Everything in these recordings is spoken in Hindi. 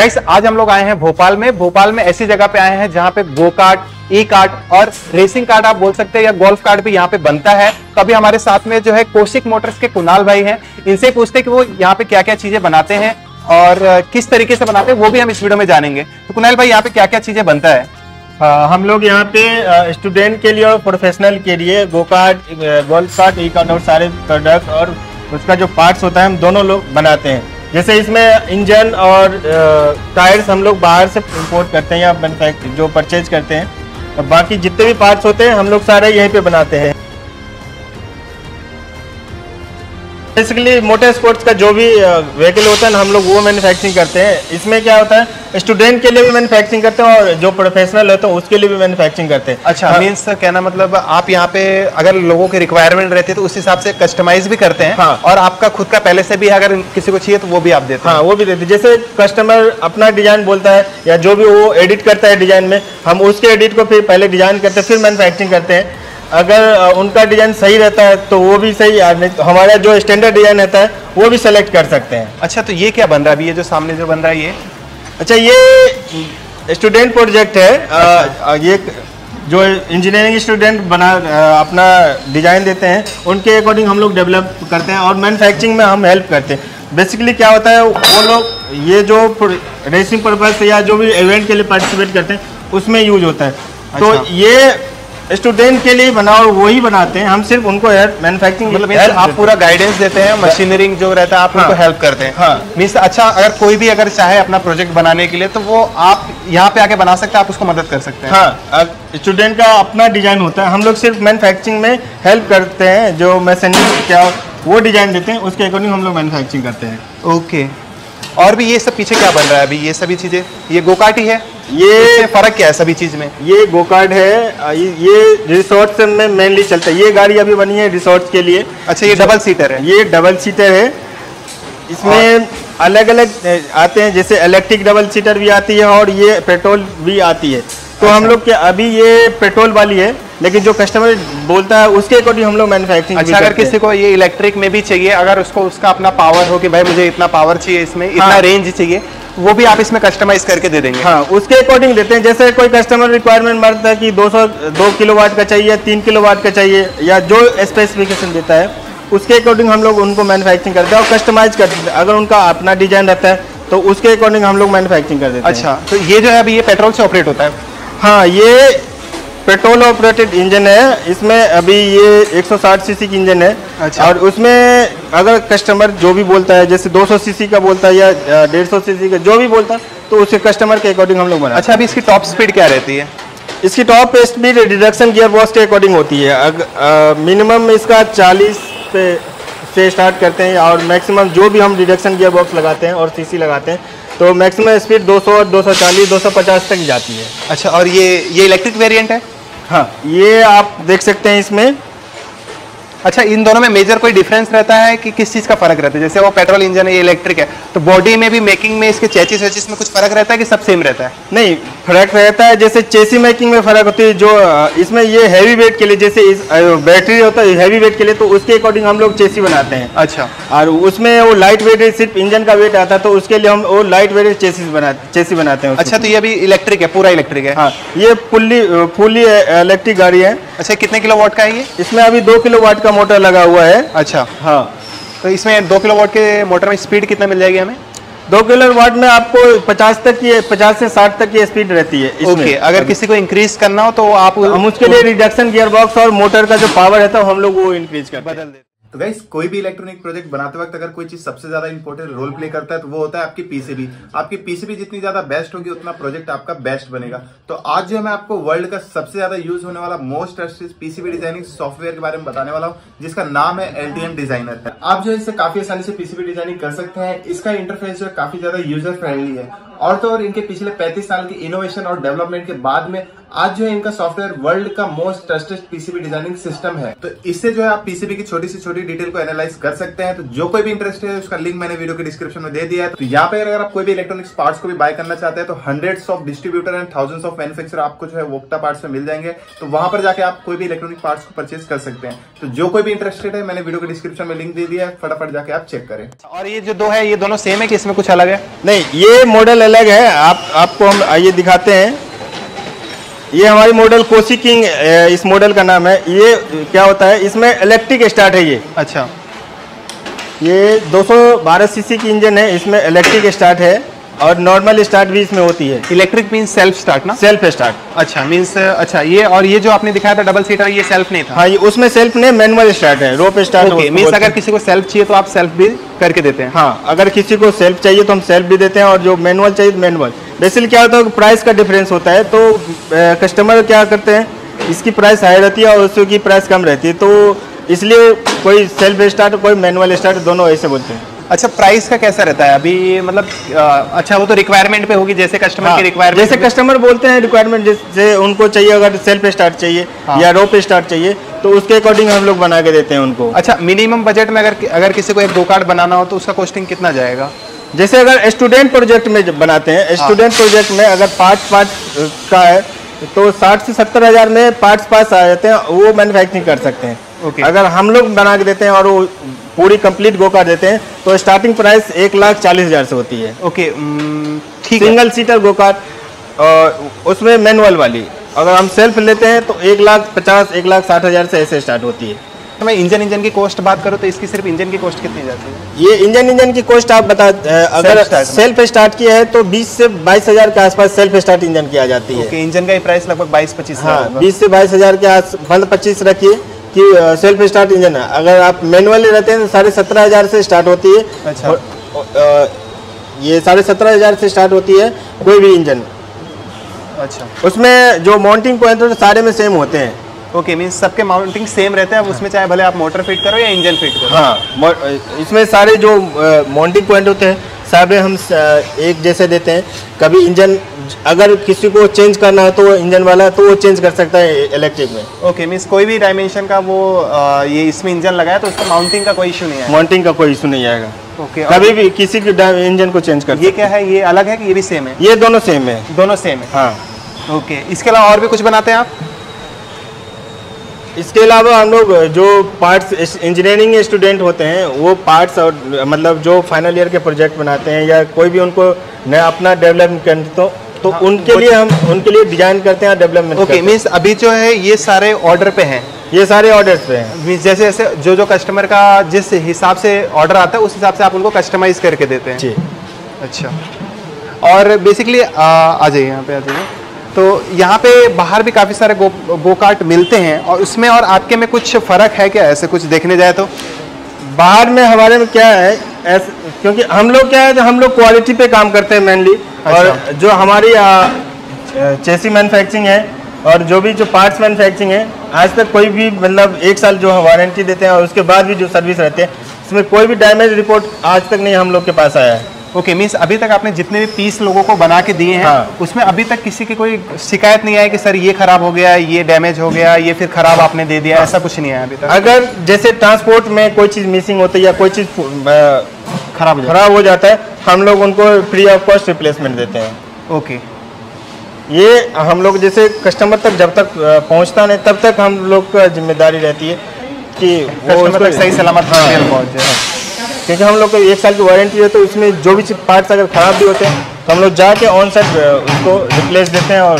गाइस आज हम लोग आए हैं भोपाल में। भोपाल में ऐसी जगह पे आए हैं जहाँ पे गो कार्ट, ई कार्ट और रेसिंग कार्ट आप बोल सकते हैं या गोल्फ कार्ट भी यहाँ पे बनता है। तो अभी हमारे साथ में जो है कोशिक मोटर्स के कुणाल भाई हैं, इनसे पूछते हैं कि वो यहाँ पे क्या क्या चीजें बनाते हैं और किस तरीके से बनाते हैं, वो भी हम इस वीडियो में जानेंगे। तो कुणाल भाई, यहाँ पे क्या क्या चीजें बनता है? हम लोग यहाँ पे स्टूडेंट के लिए और प्रोफेशनल के लिए go kart, golf cart, e cart और सारे प्रोडक्ट और उसका जो पार्ट्स होता है हम दोनों लोग बनाते हैं। जैसे इसमें इंजन और टायर्स हम लोग बाहर से इंपोर्ट करते हैं या मैन्युफैक्चर जो परचेज करते हैं, और बाकी जितने भी पार्ट्स होते हैं हम लोग सारे यहीं पे बनाते हैं। बेसिकली मोटर स्पोर्ट्स का जो भी व्हीकल होता है हम लोग वो मैन्युफैक्चरिंग करते हैं। इसमें क्या होता है, स्टूडेंट के लिए भी मैन्युफैक्चरिंग करते हैं और जो प्रोफेशनल होते हैं उसके लिए भी मैन्युफैक्चरिंग करते हैं। अच्छा, मींस कहना मतलब आप यहाँ पे अगर लोगों की रिक्वायरमेंट रहती है तो उस हिसाब से कस्टमाइज भी करते हैं। हाँ। और आपका खुद का पहले से भी अगर किसी को चाहिए तो वो भी आप देते हैं? हाँ, वो भी देते हैं। जैसे कस्टमर अपना डिजाइन बोलता है या जो भी वो एडिट करता है डिजाइन में, हम उसके एडिट को फिर पहले डिजाइन करते हैं फिर मैन्युफैक्चरिंग करते हैं। अगर उनका डिजाइन सही रहता है तो वो भी सही, हमारा जो स्टैंडर्ड डिजाइन रहता है वो भी सेलेक्ट कर सकते हैं। अच्छा, तो ये क्या बन रहा है अभी, ये जो सामने जो बन रहा है ये? अच्छा, ये स्टूडेंट प्रोजेक्ट है। अच्छा। ये जो इंजीनियरिंग स्टूडेंट बना अपना डिजाइन देते हैं, उनके अकॉर्डिंग हम लोग डेवलप करते हैं और मैन्युफैक्चरिंग में हम हेल्प करते हैं। बेसिकली क्या होता है, वो लोग ये जो रेसिंग पर्पज या जो भी इवेंट के लिए पार्टिसिपेट करते हैं उसमें यूज होता है। अच्छा। तो ये स्टूडेंट के लिए बनाओ वो ही बनाते हैं, हम सिर्फ उनको मैन्युफैक्चरिंग मतलब आप पूरा गाइडेंस देते हैं, मशीनरिंग जो रहता है आप उनको हेल्प करते हैं। हाँ। मींस अच्छा, अगर कोई भी अगर चाहे अपना प्रोजेक्ट बनाने के लिए तो वो आप यहाँ पे आके बना सकते हैं, आप उसको मदद कर सकते हैं। हाँ, स्टूडेंट का अपना डिजाइन होता है, हम लोग सिर्फ मैन्युफैक्चरिंग में हेल्प करते हैं। जो मैसेंजर क्या वो डिजाइन देते हैं उसके अकॉर्डिंग हम लोग मैन्युफैक्चरिंग करते हैं। ओके, और भी ये सब पीछे क्या बन रहा है अभी, ये सभी चीजें ये गोकार्ट ही है? ये फर्क क्या है सभी चीज में? ये गोकार्ट है, ये रिसोर्ट्स में मेनली चलता है। ये गाड़ी अभी बनी है रिसोर्ट्स के लिए। अच्छा, ये डबल सीटर है? ये डबल सीटर है। इसमें अलग अलग आते हैं, जैसे इलेक्ट्रिक डबल सीटर भी आती है और ये पेट्रोल भी आती है। तो हम लोग के अभी ये पेट्रोल वाली है, लेकिन जो कस्टमर बोलता है उसके अकॉर्डिंग हम लोग मैन्युफैक्चरिंग। अच्छा, अगर किसी को ये इलेक्ट्रिक में भी चाहिए, अगर उसको उसका अपना पावर हो कि भाई मुझे इतना पावर चाहिए, इसमें इतना रेंज चाहिए, वो भी आप इसमें कस्टमाइज करके दे देंगे? हाँ, उसके अकॉर्डिंग देते हैं। जैसे कोई कस्टमर रिक्वायरमेंट मारता है कि 2 किलोवाट का चाहिए, 3 किलोवाट का चाहिए, या जो स्पेसिफिकेशन देता है उसके अकॉर्डिंग हम लोग उनको मैन्युफैक्चरिंग करते हैं और कस्टमाइज करते हैं। अगर उनका अपना डिजाइन रहता है तो उसके अकॉर्डिंग हम लोग मैन्युफैक्चरिंग कर देते हैं। अच्छा, तो ये जो है अभी ये पेट्रोल से ऑपरेट होता है? हाँ, ये पेट्रोल ऑपरेटेड इंजन है। इसमें अभी ये 160 सीसी की इंजन है। अच्छा। और उसमें अगर कस्टमर जो भी बोलता है, जैसे 200 सीसी का बोलता है या 150 सीसी का, जो भी बोलता है तो उसके कस्टमर के अकॉर्डिंग हम लोग बनाते हैं। अच्छा, अभी इसकी टॉप स्पीड क्या रहती है? इसकी top speed reduction gear box के अकॉर्डिंग होती है। मिनिमम इसका 40 से स्टार्ट करते हैं और मैक्सिमम जो भी हम रिडक्शन गियर बॉक्स लगाते हैं और सीसी लगाते हैं तो मैक्सिमम स्पीड 200 और 240, 250 तक जाती है। अच्छा, और ये इलेक्ट्रिक वेरिएंट है? हाँ, ये आप देख सकते हैं इसमें। अच्छा, इन दोनों में मेजर कोई डिफरेंस रहता है कि किस चीज़ का फर्क रहता है? जैसे वो पेट्रोल इंजन है, ये इलेक्ट्रिक है, तो बॉडी में भी मेकिंग में इसके चेसिस में कुछ फर्क रहता है कि सब सेम रहता है? नहीं, फर्क रहता है। जैसे चेसी मेकिंग में फर्क होती है, जो इसमें ये हैवी वेट के लिए, जैसे इस बैटरी होता है हैवी वेट के लिए तो उसके अकॉर्डिंग हम लोग चेसी बनाते हैं। अच्छा, और उसमें वो लाइट वेट सिर्फ इंजन का वेट आता है तो उसके लिए हम वो लाइट वेट चेसी बनाते हैं। अच्छा, तो ये भी इलेक्ट्रिक है, पूरा इलेक्ट्रिक है? हाँ, ये फुल्ली इलेक्ट्रिक गाड़ी है। अच्छा, कितने किलो वाट का है ये? इसमें अभी 2 किलो वाट मोटर लगा हुआ है। अच्छा, हाँ, तो इसमें 2 किलोवाट के मोटर में स्पीड कितना मिल जाएगी हमें? 2 किलोवाट में आपको 50 से 60 तक की स्पीड रहती है। ओके, अगर किसी को इंक्रीज करना हो तो आप उसके लिए रिडक्शन गियर बॉक्स और मोटर का जो पावर रहता है हम लोग वो इंक्रीज कर बदल देते। तो गाइस, कोई भी इलेक्ट्रॉनिक प्रोजेक्ट बनाते वक्त अगर कोई चीज सबसे ज्यादा इंपॉर्टेंट रोल प्ले करता है तो वो होता है आपकी पीसीबी। आपकी पीसीबी जितनी ज्यादा बेस्ट होगी उतना प्रोजेक्ट आपका बेस्ट बनेगा। तो आज जो मैं आपको वर्ल्ड का सबसे ज्यादा यूज होने वाला most trusted PCB designing software के बारे में बताने वाला हूँ, जिसका नाम है एल्टियम डिजाइनर। आप जो इससे काफी आसानी से पीसीबी डिजाइनिंग कर सकते हैं। इसका इंटरफेस जो काफी ज्यादा यूजर फ्रेंडली है, और तो और इनके पिछले 35 साल की इनोवेशन और डेवलपमेंट के बाद में आज जो है इनका सॉफ्टवेयर वर्ल्ड का most trusted PCB designing system है। तो इससे जो है आप पीसीबी की छोटी से छोटी डिटेल को एनालाइज कर सकते हैं। तो जो कोई भी इंटरेस्ट है उसका लिंक मैंने वीडियो के डिस्क्रिप्शन में दे दिया है। तो यहाँ पे अगर आप कोई भी इलेक्ट्रॉनिक्स पार्ट्स को भी बाय करना चाहते हैं तो hundreds of distributor and thousands of manufacturer आपको जो है वोक्ता पार्ट्स में मिल जाएंगे। तो वहां पर जाके आप कोई भी इलेक्ट्रॉनिक पार्ट्स को परचेज कर सकते हैं। तो जो कोई भी इंटरेस्टेड है, मैंने वीडियो के डिस्क्रिप्शन में लिंक दे दिया है, फटाफट जाके आप चेक करें। और ये जो दो है ये दोनों सेम है कि इसमें कुछ अलग है? नहीं, ये मॉडल अलग है। आपको हम आइए दिखाते हैं। ये हमारी मॉडल कोशी किंग, इस मॉडल का नाम है। ये क्या होता है, इसमें इलेक्ट्रिक स्टार्ट है ये। अच्छा, ये 212 सीसी की इंजन है, इसमें इलेक्ट्रिक स्टार्ट है और नॉर्मल स्टार्ट भी इसमें होती है। इलेक्ट्रिक मींस सेल्फ स्टार्ट ना? Self start. अच्छा, मींस अच्छा ये, और ये जो आपने दिखाया था डबल सीटर, ये सेल्फ नहीं था? हाँ, ये उसमें सेल्फ नहीं, मैनुअल स्टार्ट है, रोप स्टार्ट। ओके, मींस अगर किसी को सेल्फ चाहिए तो आप सेल्फ भी करके देते हैं? हाँ, अगर किसी को सेल्फ चाहिए तो हम सेल्फ भी देते हैं, और जो मैनुअल चाहिए तो मैनुअल। बेसिकली क्या होता है, प्राइस का डिफरेंस होता है, तो कस्टमर क्या करते हैं, इसकी प्राइस हाई रहती है और उसकी प्राइस कम रहती है, तो इसलिए कोई सेल्फ स्टार्ट कोई मैनुअल स्टार्ट, दोनों ऐसे बोलते हैं। अच्छा, प्राइस का कैसा रहता है अभी, मतलब अच्छा वो तो रिक्वायरमेंट पे होगी, जैसे कस्टमर की रिक्वायरमेंट, जैसे कस्टमर बोलते हैं रिक्वायरमेंट, जैसे उनको चाहिए अगर सेल्फ स्टार्ट चाहिए या रोप स्टार्ट चाहिए तो उसके अकॉर्डिंग हम लोग बना के देते हैं उनको। अच्छा, मिनिमम बजट में अगर किसी को एक गो कार्ट बनाना हो तो उसका कॉस्टिंग कितना जाएगा? जैसे अगर स्टूडेंट प्रोजेक्ट में बनाते हैं, स्टूडेंट प्रोजेक्ट में अगर पार्ट का है तो 60 से 70 हज़ार में पार्ट्स आ जाते हैं, वो मैन्युफैक्चरिंग कर सकते हैं। ओके, अगर हम लोग बना के देते हैं और वो पूरी कंप्लीट गो कर देते हैं तो स्टार्टिंग प्राइस 1,40,000 से होती है। ओके, ठीक है। सिंगल सीटर गो कार, उसमें मैनुअल वाली, अगर हम सेल्फ लेते हैं तो 1,50,000 से 1,60,000 से ऐसे स्टार्ट होती है। तो मैं इंजन की कॉस्ट बात करूँ तो इसकी सिर्फ इंजन की कॉस्ट कितनी जाती है? ये इंजन की कॉस्ट आप बता, अगर सेल्फ स्टार्ट की है तो 20 से 22 हज़ार के आसपास सेल्फ स्टार्ट इंजन की आ जाती है। ओके, इंजन का प्राइस लगभग 22-25, 20 से 22 हज़ार के आस, 15-25 रखिए कि सेल्फ स्टार्ट इंजन है। अगर आप मैनुअल रहते हैं तो 17,500 से स्टार्ट होती है। अच्छा, ये 17,500 से स्टार्ट होती है कोई भी इंजन। अच्छा, उसमें जो माउंटिंग पॉइंट होते हैं सारे में सेम होते हैं। ओके, मींस सबके माउंटिंग सेम रहते हैं, उसमें चाहे भले आप मोटर फिट करो या इंजन फिट करो। हाँ, इसमें सारे जो माउंटिंग पॉइंट होते हैं सारे हम एक जैसे देते हैं। कभी इंजन अगर किसी को चेंज करना हो तो इंजन वाला तो वो चेंज कर सकता है इलेक्ट्रिक में। ओके, मींस कोई भी डायमेंशन का वो ये इसमें इंजन लगाया तो उसका माउंटिंग का कोई इशू नहीं है? माउंटिंग का कोई इशू नहीं आएगा। ओके, कभी भी किसी के इंजन को चेंज कर। ये क्या है, ये अलग है कि ये भी सेम है? ये दोनों सेम है, दोनों सेम है। हाँ, ओके। इसके अलावा और भी कुछ बनाते हैं आप? इसके अलावा हम लोग जो पार्ट्स इंजीनियरिंग स्टूडेंट होते हैं वो पार्ट्स और मतलब जो फाइनल ईयर के प्रोजेक्ट बनाते हैं या कोई भी उनको नया अपना डेवलप करना तो उनके लिए हम उनके लिए डिजाइन करते हैं डेवलपमेंट। ओके, मींस अभी जो है ये सारे ऑर्डर पे हैं? ये सारे ऑर्डर्स पे हैं। मींस जैसे जैसे जो जो कस्टमर का जिस हिसाब से ऑर्डर आता है उस हिसाब से आप उनको कस्टमाइज़ करके देते हैं जी। अच्छा, और बेसिकली आ जाइए यहाँ पे, आ जाइए। तो यहाँ पे बाहर भी काफ़ी सारे गो कार्ट मिलते हैं, और उसमें और आपके में कुछ फ़र्क है क्या, ऐसे कुछ देखने जाए तो? बाहर में हमारे में क्या है ऐसे, क्योंकि हम लोग क्या है तो हम लोग क्वालिटी पे काम करते हैं मेनली। अच्छा। और जो हमारी चेसी मैन्युफैक्चरिंग है और जो भी जो पार्ट्स मैन्युफैक्चरिंग है, आज तक कोई भी मतलब 1 साल जो वारंटी देते हैं और उसके बाद भी जो सर्विस रहती है इसमें कोई भी डैमेज रिपोर्ट आज तक नहीं हम लोग के पास आया है। ओके, मींस अभी तक आपने जितने भी पीस लोगों को बना के दिए हैं उसमें अभी तक किसी की कोई शिकायत नहीं आई कि सर ये खराब हो गया, ये डैमेज हो गया, ये फिर खराब आपने दे दिया, ऐसा कुछ नहीं आया अभी तक? अगर जैसे ट्रांसपोर्ट में कोई चीज़ मिसिंग होती है या कोई चीज़ खराब हो जाता है हम लोग उनको फ्री ऑफ कॉस्ट रिप्लेसमेंट देते हैं। ओके, ये हम लोग जैसे कस्टमर तक जब तक पहुँचता नहीं तब तक हम लोग का जिम्मेदारी रहती है कि कस्टमर तक सही सलामत पहुँच जाए, क्योंकि हम लोग को 1 साल की वारंटी है तो उसमें जो भी पार्ट्स अगर ख़राब भी होते हैं तो हम लोग जाके ऑन साइड उसको रिप्लेस देते हैं और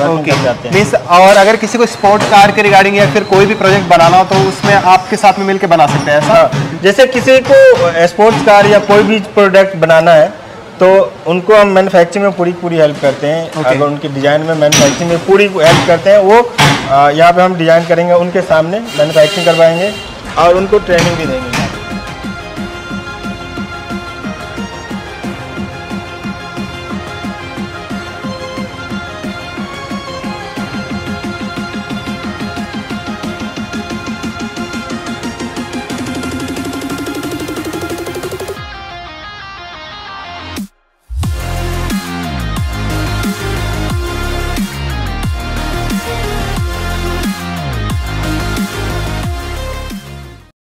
जाते हैं। मींस और अगर किसी को स्पोर्ट कार के रिगार्डिंग या फिर कोई भी प्रोजेक्ट बनाना हो तो उसमें आपके साथ में मिलके बना सकते हैं ऐसा? जैसे किसी को स्पोर्ट्स कार या कोई भी प्रोडक्ट बनाना है तो उनको हम मैन्युफैक्चरिंग में पूरी हेल्प करते हैं। अगर उनके डिज़ाइन में मैन्युफैक्चरिंग में पूरी हेल्प करते हैं, वो यहाँ पर हम डिज़ाइन करेंगे, उनके सामने मैन्युफैक्चरिंग करवाएँगे और उनको ट्रेनिंग भी देंगे।